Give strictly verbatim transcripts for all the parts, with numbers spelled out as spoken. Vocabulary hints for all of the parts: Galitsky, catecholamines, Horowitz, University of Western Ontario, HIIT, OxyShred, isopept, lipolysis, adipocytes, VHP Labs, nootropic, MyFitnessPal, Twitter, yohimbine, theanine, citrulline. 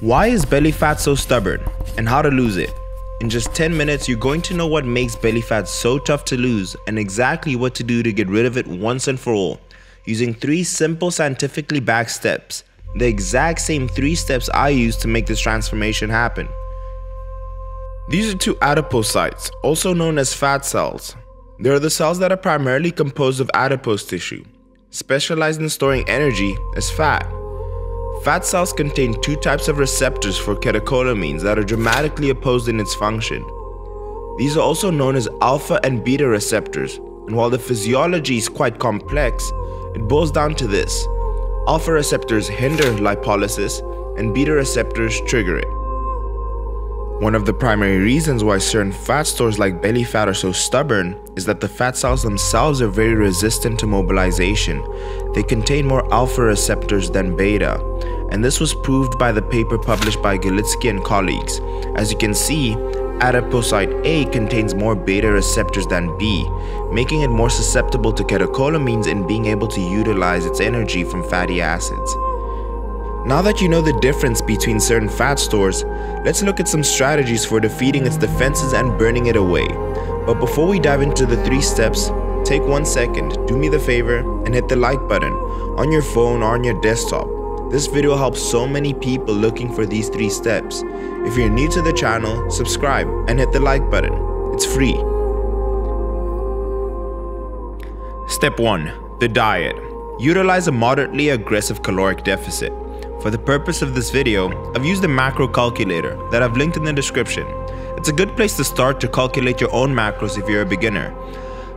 Why is belly fat so stubborn and how to lose it? In just ten minutes, you're going to know what makes belly fat so tough to lose and exactly what to do to get rid of it once and for all, using three simple scientifically backed steps, the exact same three steps I used to make this transformation happen. These are two adipocytes, also known as fat cells. They are the cells that are primarily composed of adipose tissue, specialized in storing energy as fat. Fat cells contain two types of receptors for catecholamines that are dramatically opposed in its function. These are also known as alpha and beta receptors, and while the physiology is quite complex, it boils down to this. Alpha receptors hinder lipolysis, and beta receptors trigger it. One of the primary reasons why certain fat stores like belly fat are so stubborn is that the fat cells themselves are very resistant to mobilization. They contain more alpha receptors than beta. And this was proved by the paper published by Galitsky and colleagues. As you can see, adipocyte A contains more beta receptors than B, making it more susceptible to catecholamines and being able to utilize its energy from fatty acids. Now that you know the difference between certain fat stores, let's look at some strategies for defeating its defenses and burning it away. But before we dive into the three steps, take one second, do me the favor, and hit the like button on your phone or on your desktop. This video helps so many people looking for these three steps. If you're new to the channel, subscribe and hit the like button. It's free. Step one. The diet. Utilize a moderately aggressive caloric deficit. For the purpose of this video, I've used a macro calculator that I've linked in the description. It's a good place to start to calculate your own macros if you're a beginner.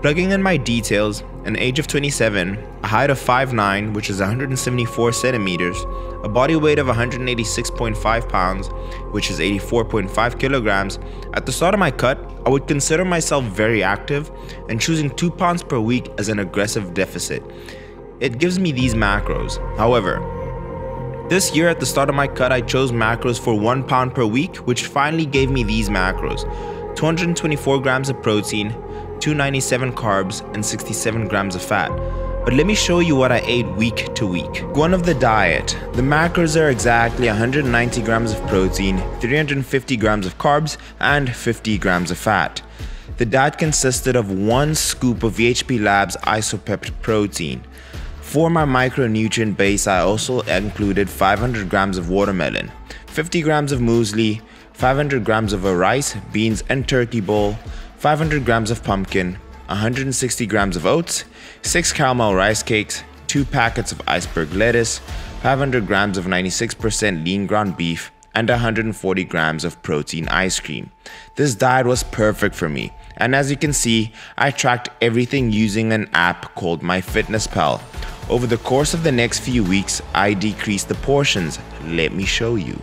Plugging in my details, an age of twenty-seven, a height of five nine, which is one hundred seventy-four centimeters, a body weight of one hundred eighty-six point five pounds, which is eighty-four point five kilograms, at the start of my cut, I would consider myself very active and choosing two pounds per week as an aggressive deficit. It gives me these macros. However, this year at the start of my cut, I chose macros for one pound per week, which finally gave me these macros. two hundred twenty-four grams of protein, two hundred ninety-seven carbs, and sixty-seven grams of fat. But let me show you what I ate week to week. One of the diet. The macros are exactly one hundred ninety grams of protein, three hundred fifty grams of carbs, and fifty grams of fat. The diet consisted of one scoop of V H P Labs isopept protein. For my micronutrient base, I also included five hundred grams of watermelon, fifty grams of muesli, five hundred grams of a rice, beans, and turkey bowl, five hundred grams of pumpkin, one hundred sixty grams of oats, six caramel rice cakes, two packets of iceberg lettuce, five hundred grams of ninety-six percent lean ground beef, and one hundred forty grams of protein ice cream. This diet was perfect for me, and as you can see, I tracked everything using an app called MyFitnessPal. Over the course of the next few weeks, I decreased the portions. Let me show you.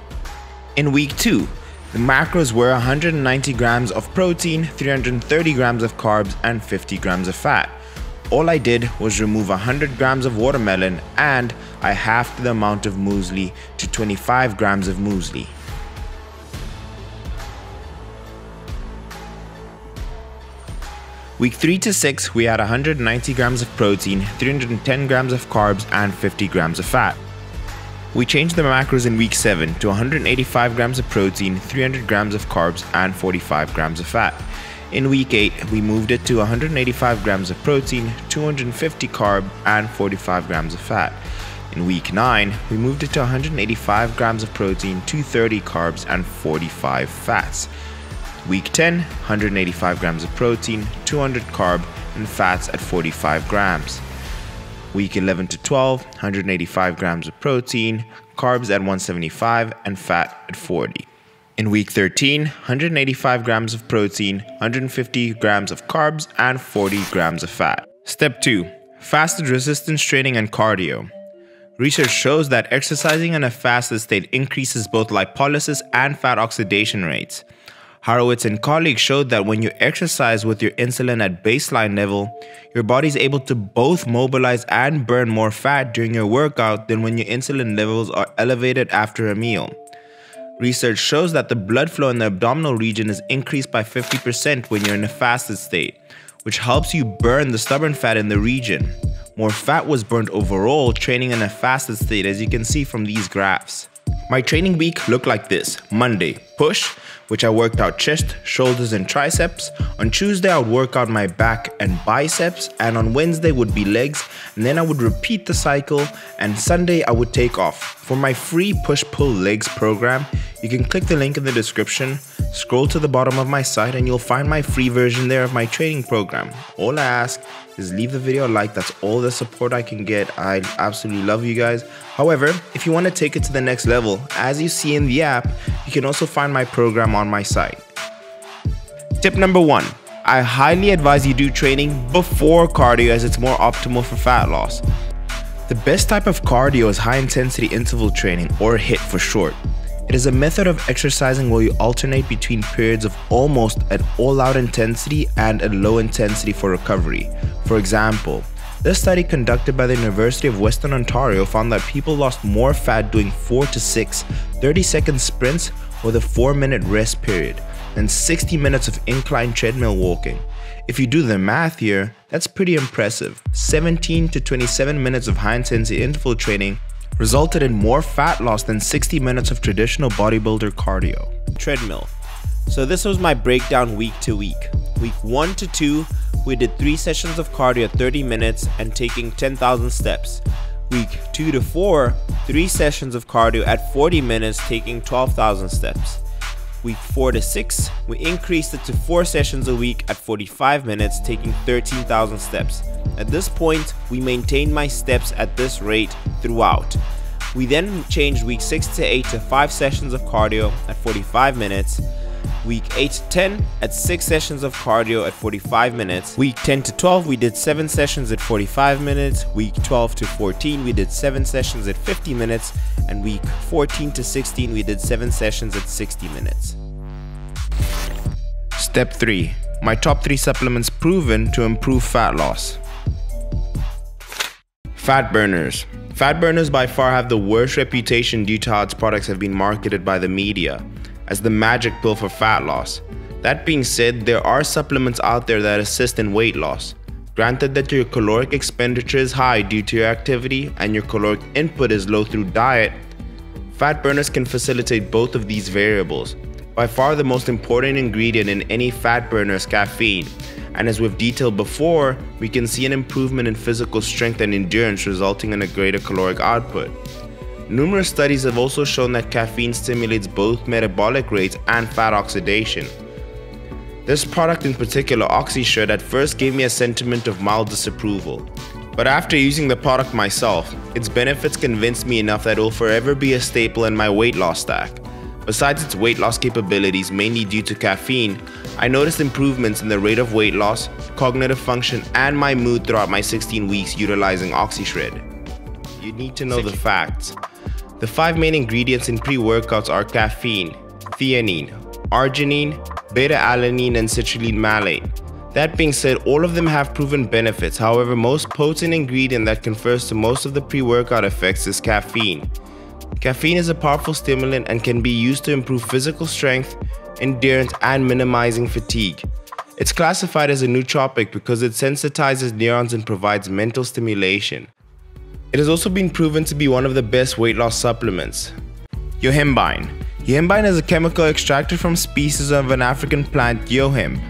In week two, the macros were one hundred ninety grams of protein, three hundred thirty grams of carbs, and fifty grams of fat. All I did was remove one hundred grams of watermelon and I halved the amount of muesli to twenty-five grams of muesli. Week three to six, we had one hundred ninety grams of protein, three hundred ten grams of carbs, and fifty grams of fat. We changed the macros in week seven to one hundred eighty-five grams of protein, three hundred grams of carbs, and forty-five grams of fat. In week eight, we moved it to one hundred eighty-five grams of protein, two hundred fifty carbs, and forty-five grams of fat. In week nine, we moved it to one hundred eighty-five grams of protein, two hundred thirty carbs, and forty-five fats. Week ten, one hundred eighty-five grams of protein, two hundred carb, and fats at forty-five grams. Week eleven to twelve, one hundred eighty-five grams of protein, carbs at one hundred seventy-five, and fat at forty. In week thirteen, one hundred eighty-five grams of protein, one hundred fifty grams of carbs, and forty grams of fat. Step two. Fasted resistance training and cardio. Research shows that exercising in a fasted state increases both lipolysis and fat oxidation rates. Horowitz and colleagues showed that when you exercise with your insulin at baseline level, your body is able to both mobilize and burn more fat during your workout than when your insulin levels are elevated after a meal. Research shows that the blood flow in the abdominal region is increased by fifty percent when you're in a fasted state, which helps you burn the stubborn fat in the region. More fat was burned overall training in a fasted state, as you can see from these graphs. My training week looked like this. Monday, push, which I worked out chest, shoulders, and triceps. On Tuesday, I would work out my back and biceps, and on Wednesday would be legs, and then I would repeat the cycle, and Sunday I would take off. For my free push-pull legs program, you can click the link in the description, scroll to the bottom of my site, and you'll find my free version there of my training program. All I ask is leave the video a like. That's all the support I can get. I absolutely love you guys. However, if you want to take it to the next level, as you see in the app, you can also find my program on my site. Tip number one, I highly advise you do training before cardio as it's more optimal for fat loss. The best type of cardio is high intensity interval training, or HIIT for short. It is a method of exercising where you alternate between periods of almost an all-out intensity and a low intensity for recovery. For example, this study conducted by the University of Western Ontario found that people lost more fat doing four to six thirty-second sprints with a four minute rest period than sixty minutes of incline treadmill walking. If you do the math here, that's pretty impressive. seventeen to twenty-seven minutes of high-intensity interval training resulted in more fat loss than sixty minutes of traditional bodybuilder cardio. Treadmill. So this was my breakdown week to week. Week one to two, we did three sessions of cardio at thirty minutes and taking ten thousand steps. Week two to four, three sessions of cardio at forty minutes taking twelve thousand steps. Week four to six, we increased it to four sessions a week at forty-five minutes taking thirteen thousand steps. At this point, we maintained my steps at this rate throughout. We then changed week six to eight to five sessions of cardio at forty-five minutes. Week eight to ten at six sessions of cardio at forty-five minutes. Week ten to twelve we did seven sessions at forty-five minutes. Week twelve to fourteen we did seven sessions at fifty minutes, and week fourteen to sixteen we did seven sessions at sixty minutes. Step three, my top three supplements proven to improve fat loss. Fat burners. Fat burners by far have the worst reputation due to how its products have been marketed by the media as the magic pill for fat loss. That being said, there are supplements out there that assist in weight loss. Granted that your caloric expenditure is high due to your activity and your caloric input is low through diet, fat burners can facilitate both of these variables. By far the most important ingredient in any fat burner is caffeine, and as we've detailed before, we can see an improvement in physical strength and endurance resulting in a greater caloric output. Numerous studies have also shown that caffeine stimulates both metabolic rates and fat oxidation. This product in particular, OxyShred, at first gave me a sentiment of mild disapproval. But after using the product myself, its benefits convinced me enough that it will forever be a staple in my weight loss stack. Besides its weight loss capabilities, mainly due to caffeine, I noticed improvements in the rate of weight loss, cognitive function, and my mood throughout my sixteen weeks utilizing OxyShred. You need to know the facts. The five main ingredients in pre-workouts are caffeine, theanine, arginine, beta-alanine, and citrulline malate. That being said, all of them have proven benefits. However, most potent ingredient that confers to most of the pre-workout effects is caffeine. Caffeine is a powerful stimulant and can be used to improve physical strength, endurance, and minimizing fatigue. It's classified as a nootropic because it sensitizes neurons and provides mental stimulation. It has also been proven to be one of the best weight loss supplements. Yohimbine. Yohimbine is a chemical extracted from species of an African plant, yohimb.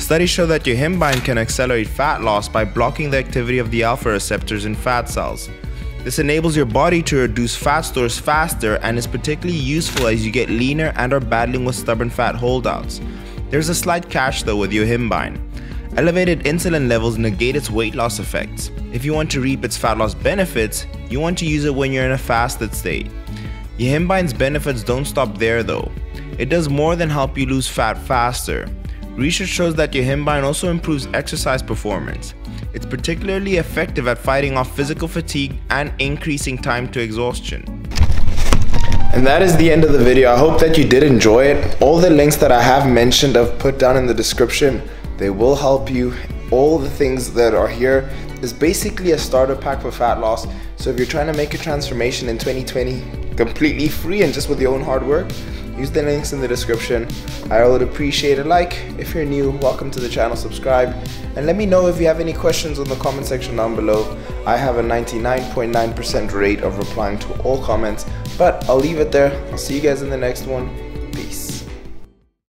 Studies show that yohimbine can accelerate fat loss by blocking the activity of the alpha receptors in fat cells. This enables your body to reduce fat stores faster and is particularly useful as you get leaner and are battling with stubborn fat holdouts. There's a slight catch though with yohimbine. Elevated insulin levels negate its weight loss effects. If you want to reap its fat loss benefits, you want to use it when you're in a fasted state. Yohimbine's benefits don't stop there though. It does more than help you lose fat faster. Research shows that yohimbine also improves exercise performance. It's particularly effective at fighting off physical fatigue and increasing time to exhaustion. And that is the end of the video. I hope that you did enjoy it. All the links that I have mentioned I've put down in the description. They will help you. All the things that are here is basically a starter pack for fat loss. So if you're trying to make a transformation in twenty twenty, completely free and just with your own hard work, use the links in the description. I would appreciate a like. If you're new, welcome to the channel, subscribe, and let me know if you have any questions in the comment section down below. I have a ninety-nine point nine percent rate of replying to all comments. But I'll leave it there. I'll see you guys in the next one.